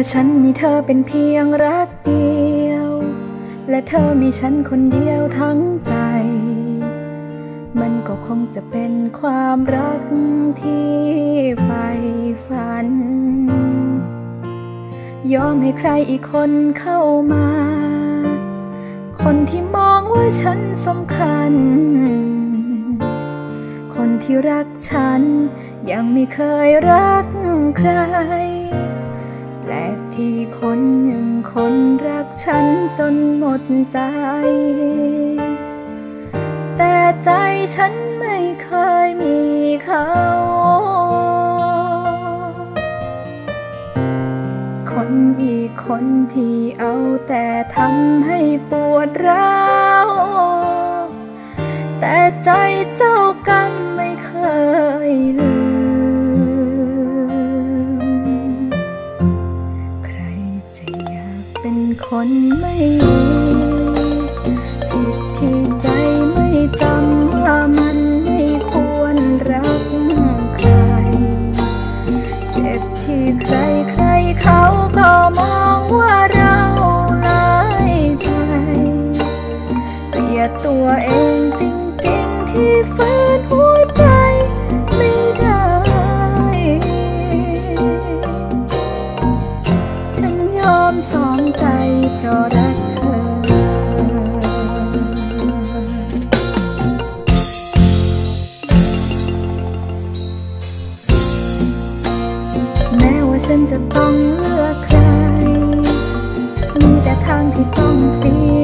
ระฉันมีเธอเป็นเพียงรักเดียวและเธอมีฉันคนเดียวทั้งใจมันก็คงจะเป็นความรักที่ใฝ่ฝันยอมให้ใครอีกคนเข้ามาคนที่มองว่าฉันสำคัญคนที่รักฉันยังไม่เคยรักใครแปลกที่คนหนึ่งคนรักฉันจนหมดใจแต่ใจฉันไม่เคยมีเขาคนอีกคนที่เอาแต่ทำให้ปวดร้าวแต่ใจเจ้ากรรมไม่เคยลืมใครจะอยากเป็นคนไม่มีผิดที่ใจไม่จำว่ามันไม่ควรรักใครเจ็บที่ใครใครเขาก็มองว่าเราหลายใจเปลี่ยนตัวเองจริงที่ฝืนหัวใจไม่ได้ฉันยอมสองใจเพราะรักเธอแม้ว่าฉันจะต้องเลือกใครมีแต่ทางที่ต้องเสีย